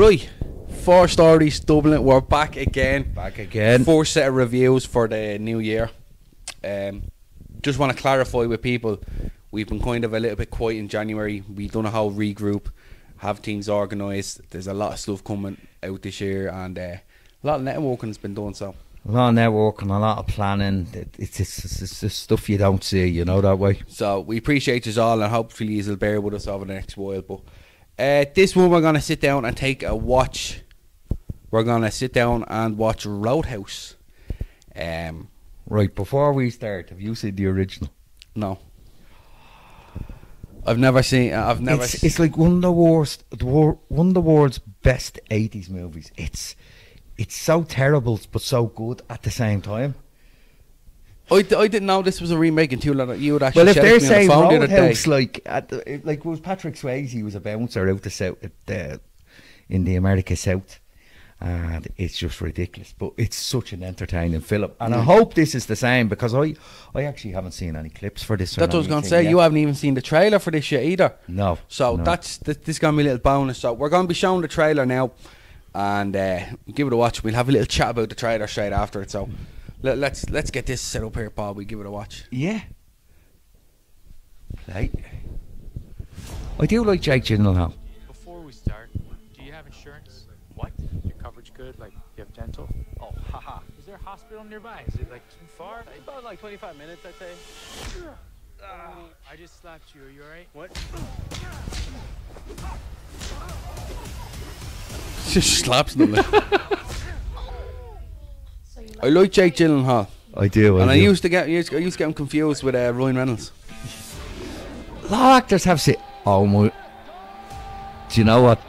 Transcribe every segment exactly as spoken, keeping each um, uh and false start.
Right, Four Stories Dublin, we're back again. Back again. Four set of reviews for the new year. Um, just want to clarify with people, we've been kind of a little bit quiet in January. We've done a whole regroup, have things organised. There's a lot of stuff coming out this year, and uh, a lot of networking's been done, so. A lot of networking, a lot of planning. It's just, it's, it's just stuff you don't see, you know, that way. So we appreciate you all, and hopefully you'll bear with us over the next while. But uh, this one we're going to sit down and take a watch. We're going to sit down and watch Roadhouse. Um, right, before we start, have you seen the original? No. I've never seen. I've never. It's, it's like one of the worst, one of the world's best eighties movies. It's, it's so terrible but so good at the same time. I, I didn't know this was a remake until you would actually. Well, if they're saying the Roadhouse, the like, at the, like was Patrick Swayze, he was a bouncer out the south, at the, in the America South, and it's just ridiculous. But it's such an entertaining film, and I hope this is the same, because I, I actually haven't seen any clips for this. That's what I was going to say. Yet. You haven't even seen the trailer for this shit either. No. So no. that's th this is going to be a little bonus. So we're going to be showing the trailer now, and uh, give it a watch. We'll have a little chat about the trailer straight after it. So let, let's let's get this set up here, Paul. We give it a watch. Yeah. Play. I do like Jake Gyllenhaal. Before we start, do you have insurance? What? Coverage good, like you have dental. Oh, haha. Is there a hospital nearby? Is it like too far? About like twenty-five minutes, I'd say. Uh, I just slapped you. Are you alright? What? She just slaps them. Like. So like I like Jake Gyllenhaal. I do. I and do. I used to get, I used to get him confused with uh, Ryan Reynolds. A lot of actors have said, "Oh my." Do you know what?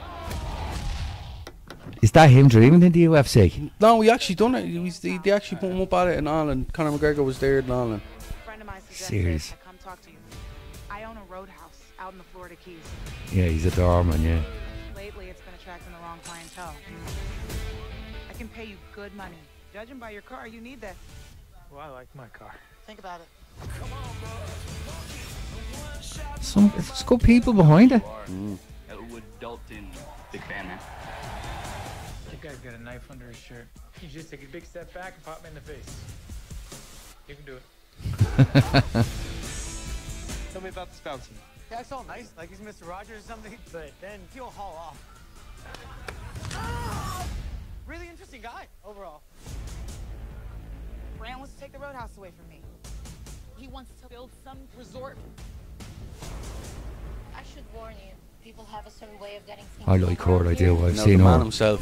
Is that him dreaming in the U F C? No, he actually done it. He was, they, they actually put him up at it in Ireland. Conor McGregor was there in Ireland. Serious. I come talk to you. I own a roadhouse out in the Florida Keys. Yeah, he's a doorman, yeah. Lately, it's been attracting the wrong clientele. I can pay you good money. Judging by your car, you need that. Well, I like my car. Think about it. Come on, bro. Some, it's good people behind it. Mm. Elwood Dalton, big fan, man. Guy's got a knife under his shirt. You just take a big step back and pop him in the face. You can do it. Tell me about this bouncer. Yeah, it's all nice, like he's Mister Rogers or something, but then he'll haul off. Ah! Really interesting guy overall. Rand wants to take the roadhouse away from me. He wants to build some resort. I should warn you, people have a certain way of getting things. I like her, I do. I've no, seen the man her himself.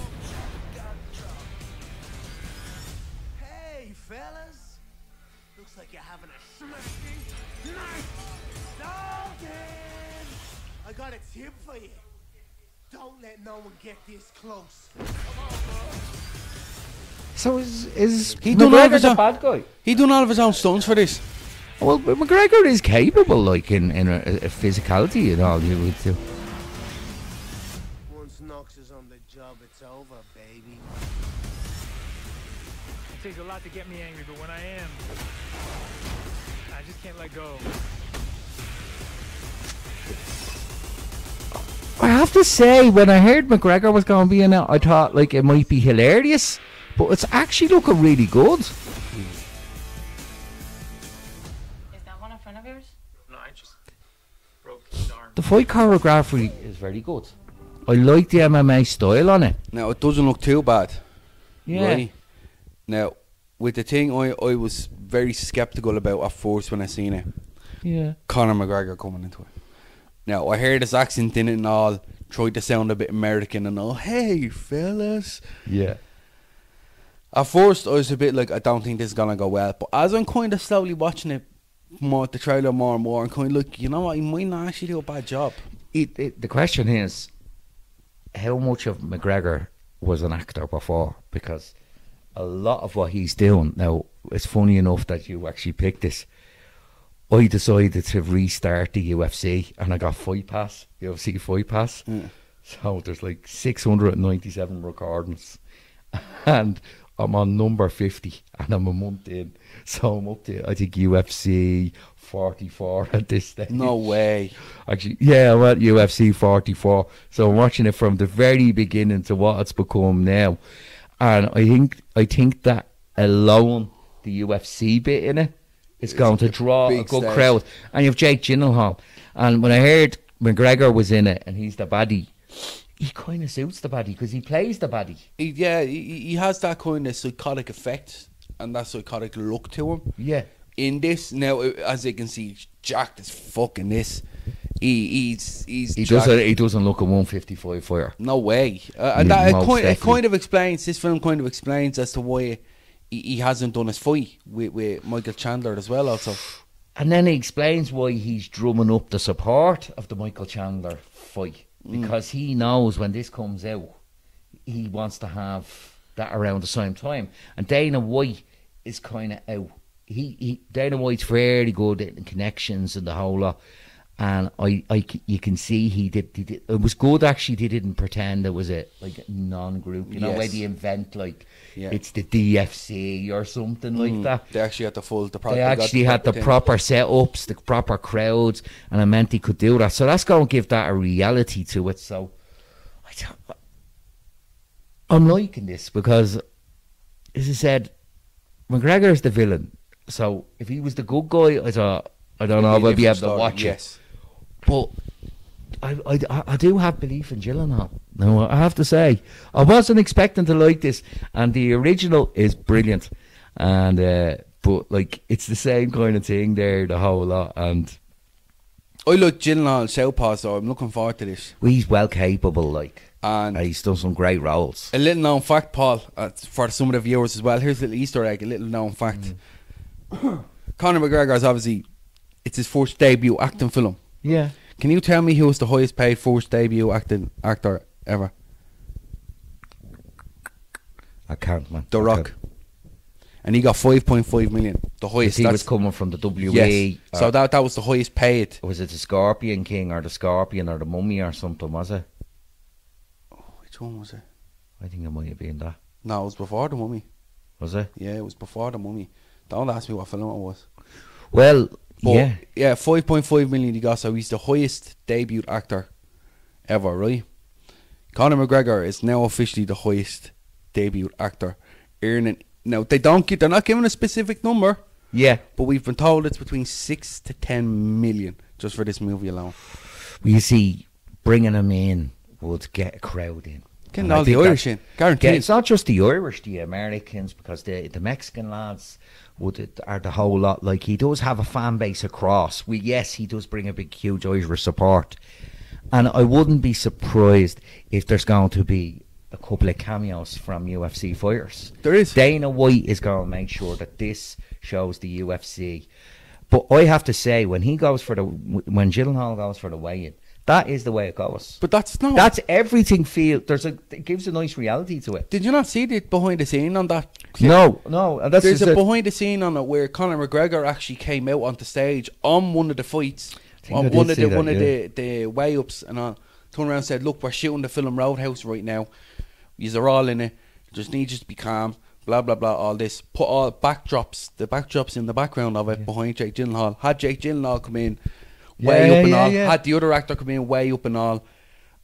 I got a tip for you. Don't let no one get this close. So is is he doing all of his own, bad guy? He doing all of his own stunts for this. Well, McGregor is capable, like in in a, a physicality and all. You would too. Once Knox is on the job, it's over, baby. It takes a lot to get me angry, but when I am, I just can't let go. I have to say, when I heard McGregor was going to be in it, I thought like it might be hilarious, but it's actually looking really good. Is that one in front of yours? No, I just broke his arm. The fight choreography is very good. I like the M M A style on it. Now it doesn't look too bad. Yeah. Right? Now with the thing I, I was very sceptical about at first when I seen it. Yeah. Conor McGregor coming into it. Now, I heard his accent in it and all, tried to sound a bit American and all, hey, fellas. Yeah. At first, I was a bit like, I don't think this is going to go well. But as I'm kind of slowly watching it, more the trailer more and more, I'm kind of like, you know what, he might not actually do a bad job. It, it, the question is, how much of McGregor was an actor before? Because a lot of what he's doing, now, it's funny enough that you actually picked this. I decided to restart the U F C and I got Fight Pass, U F C Fight Pass. Mm. So there's like six hundred ninety-seven recordings and I'm on number fifty and I'm a month in. So I'm up to, I think, U F C forty-four at this stage. No way. Actually, yeah, I'm at U F C forty-four. So I'm watching it from the very beginning to what it's become now. And I think I think that alone, the U F C bit in it, is it's going to draw a good stage. crowd. And you have Jake Gyllenhaal. And when I heard McGregor was in it and he's the baddie, he kind of suits the baddie because he plays the baddie. He, yeah, he, he has that kind of psychotic effect and that psychotic look to him. Yeah. In this, now, as you can see, jacked as fucking this. He, he's, he's he, doesn't, he doesn't look a one fifty-five fighter. No way. Uh, and that, it, kind, it kind of explains, this film kind of explains as to why he, he hasn't done his fight with, with Michael Chandler as well also. And then he explains why he's drumming up the support of the Michael Chandler fight. Because mm. he knows when this comes out, he wants to have that around the same time. And Dana White is kind of out. He, he Dana White's very good in connections and the whole lot. And I, I, you can see he did, he did. It was good actually. They didn't pretend it was a like non-group. You know, yes. where they invent like yeah. it's the D F C or something mm. like that. They actually had the full. The pro they actually had the proper setups, the proper crowds, and I meant he could do that. So that's going to give that a reality to it. So I don't, I'm liking this because, as I said, McGregor is the villain. So if he was the good guy, I thought I don't know. We'll be able story. to watch yes. it. But I, I, I do have belief in Gyllenhaal. No, I have to say, I wasn't expecting to like this, and the original is brilliant. And uh, but like, it's the same kind of thing there, the whole lot. And I like Gyllenhaal southpaw, so I'm looking forward to this. Well, he's well capable, like, and uh, he's done some great roles. A little known fact, Paul, uh, for some of the viewers as well. Here's a little Easter egg, a little known fact. Mm. Conor McGregor is obviously it's his first debut acting film. Yeah. Can you tell me who was the highest paid first debut acting actor ever? I can't, man. The Rock. And he got five point five million. The highest. He was coming from the W W E. Yes. So that, that was the highest paid. Was it the Scorpion King or the Scorpion or the Mummy or something, was it? Oh, which one was it? I think it might have been that. No, it was before the Mummy. Was it? Yeah, it was before the Mummy. Don't ask me what film it was. Well... But, yeah, yeah, five point five million he got, so he's the highest debut actor ever, right? Conor McGregor is now officially the highest debut actor, earning. Now they don't give, they're not giving a specific number. Yeah, but we've been told it's between six to ten million just for this movie alone. Well, you see, bringing him in would get a crowd in. Getting all the Irish in, guaranteed. Yeah, it's not just the Irish, the Americans, because the the Mexican lads. Would it are the whole lot like he does have a fan base across? We yes, he does bring a big, huge Irish support, and I wouldn't be surprised if there's going to be a couple of cameos from U F C fighters. There is. Dana White is going to make sure that this shows the U F C. But I have to say, when he goes for the when Gyllenhaal goes for the weigh-in, that is the way it goes. But that's not. That's everything. Feel there's a it gives a nice reality to it. Did you not see the behind the scene on that? No, no. That's There's a, a behind the scene on it where Conor McGregor actually came out on the stage on one of the fights, on one of the that, one yeah. of the the way ups, and I turned around and said, "Look, we're shooting the film Roadhouse right now. Yous are all in it. Just need you to be calm. Blah blah blah. All this. Put all backdrops, the backdrops in the background of it yeah. behind Jake Gyllenhaal. Had Jake Gyllenhaal come in, way yeah, up and yeah, all. Yeah. Had the other actor come in, way up and all."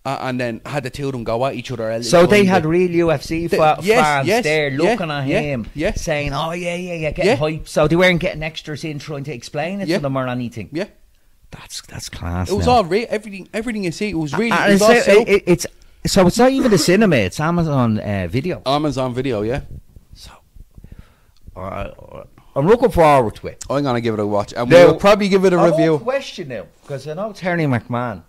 Uh, and then had the two of them go at each other. So they had real U F C the, fa yes, fans yes, there looking yeah, at him, yeah, yeah. saying, "Oh yeah, yeah, yeah," getting yeah. hype. So they weren't getting extras in trying to explain it yeah. to them or anything. Yeah, that's that's class. It was now. all real. Everything, everything you see, it was really. Uh, it was all so, it, it's so it's not even the cinema. It's Amazon uh, Video. Amazon Video, yeah. So, uh, I'm looking forward to it. I'm gonna give it a watch, and now, we'll probably give it a I review. Won't question now, because I know Terry McMahon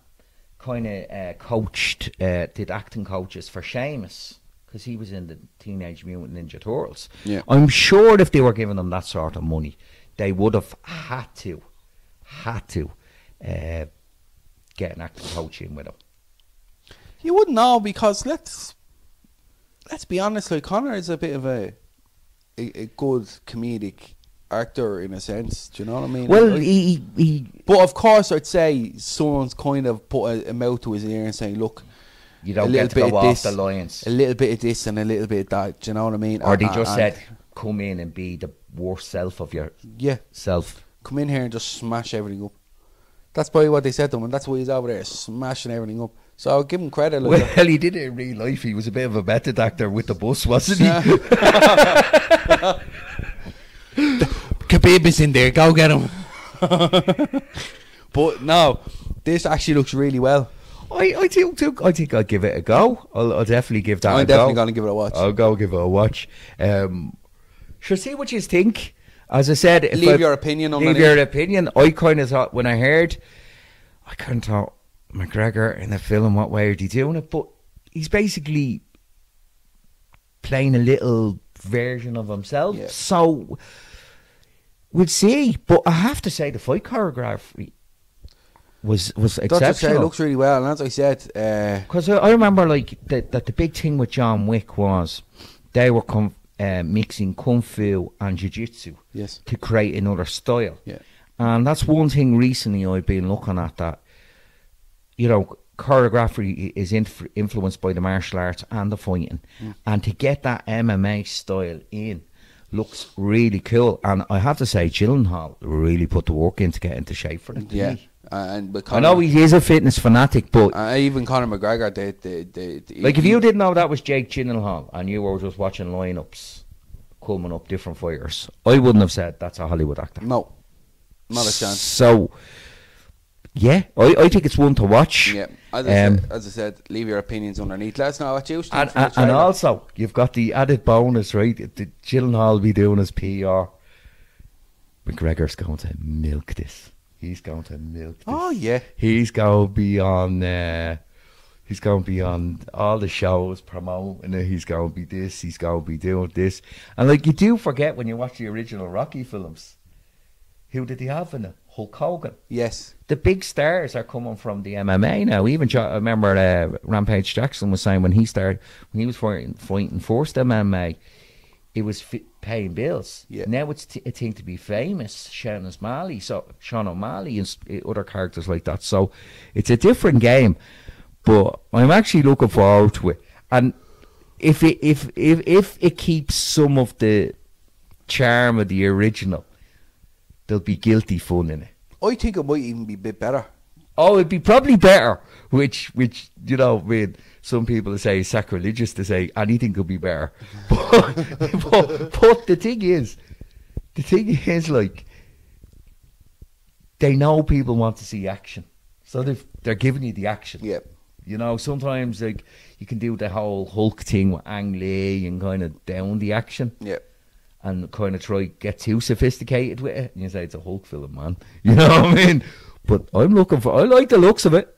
kind of uh, coached, uh, did acting coaches for Sheamus because he was in the Teenage Mutant Ninja Turtles. Yeah. I'm sure if they were giving them that sort of money, they would have had to, had to uh, get an acting coach in with them. You wouldn't know because let's let's be honest, like Conor is a bit of a a, a good comedic actor in a sense, do you know what I mean? Well, like, he, he, but of course, I'd say someone's kind of put a, a mouth to his ear and saying, "Look, you don't get to go off this, the lines, a little bit of this and a little bit of that." Do you know what I mean? Or and, they just and, said, "Come in and be the worst self of your yeah self." come in here and just smash everything up. That's probably what they said to him, and that's why he's over there smashing everything up. So I'll give him credit. Like, well, that. He did it in real life. He was a bit of a method actor with the bus, wasn't he? Khabib is in there. Go get him. But no, this actually looks really well. I, I think I think I'll give it a go. I'll, I'll definitely give that I'm a go. I'm definitely going to give it a watch. I'll go give it a watch. Um, Shall see what you think. As I said, if leave I, your opinion on leave the your opinion. I kind of thought when I heard, I kind of thought McGregor in the film. What way are he doing it? But he's basically playing a little version of himself. Yeah. So we'll see. But I have to say, the fight choreography was was exceptional. It looks really well, and as I said, because uh, I, I remember like that. That the big thing with John Wick was they were come. Uh, mixing kung fu and jiu-jitsu, yes, to create another style, yeah. And that's one thing recently I've been looking at, that you know choreography is inf influenced by the martial arts and the fighting, mm. And to get that M M A style in looks really cool. And I have to say, Gyllenhaal really put the work in to get into shape for it. Yeah, uh, and but Conor, I know he is a fitness fanatic, but uh, even Conor McGregor, they, they, they, they, like if you didn't know that was Jake Gyllenhaal and you were just watching lineups coming up, different fighters, I wouldn't have said that's a Hollywood actor. No, not a chance. So yeah, I, I think it's one to watch. Yeah, as I, um, said, as I said, leave your opinions underneath. Let us know what you think. And, and, and also, you've got the added bonus, right? The Gyllenhaal will be doing his P R. McGregor's going to milk this. He's going to milk this. Oh yeah, he's going to be on. Uh, he's going to be on all the shows promoting it. He's going to be this. He's going to be doing this. And like you do forget when you watch the original Rocky films, who did they have in it? Hulk Hogan. Yes. The big stars are coming from the M M A now. Even I remember uh, Rampage Jackson was saying when he started, when he was fighting, fighting forced M M A, it was f paying bills. Yeah. Now it's t a thing to be famous. Sean O'Malley, so Sean O'Malley and other characters like that. So it's a different game, but I'm actually looking forward to it. And if it if if if it keeps some of the charm of the original, there'll be guilty fun in it. I think it might even be a bit better. Oh, it'd be probably better, which, which you know, I mean, some people say it's sacrilegious to say anything could be better. But, but, but the thing is, the thing is, like, they know people want to see action. So they've, they're giving you the action. Yep. You know, sometimes, like, you can do the whole Hulk thing with Ang Lee and kind of down the action. Yep. And kind of try get too sophisticated with it, and you say it's a Hulk film, man. You know what I mean? But I'm looking for. I like the looks of it.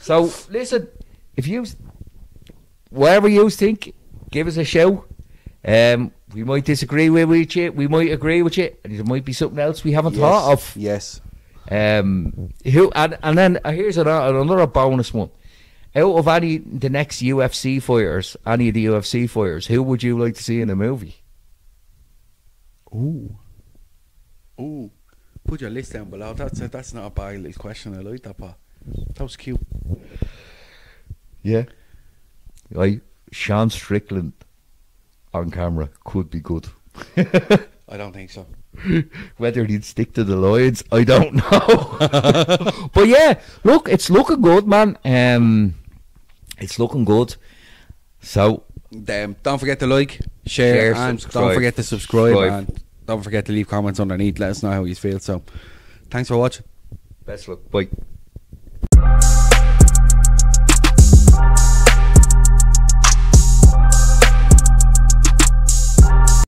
So listen, if you, whatever you think, give us a shout. Um, we might disagree with you. We might agree with you, and there might be something else we haven't yes. thought of. Yes. Um. Who and and then here's another, another bonus one. Out of any the next U F C fighters, any of the U F C fighters, who would you like to see in a movie? Ooh, ooh! Put your list down below. That's a, that's not a bad little question. I like that part. That was cute. Yeah, I Sean Strickland on camera could be good. I don't think so. Whether he'd stick to the Lloyds, I don't know. But yeah, look, it's looking good, man. Um. It's looking good. So um, don't forget to like, share, share and subscribe. Don't forget to subscribe, subscribe and don't forget to leave comments underneath. Let us know how you feel. So thanks for watching. Best luck. Bye.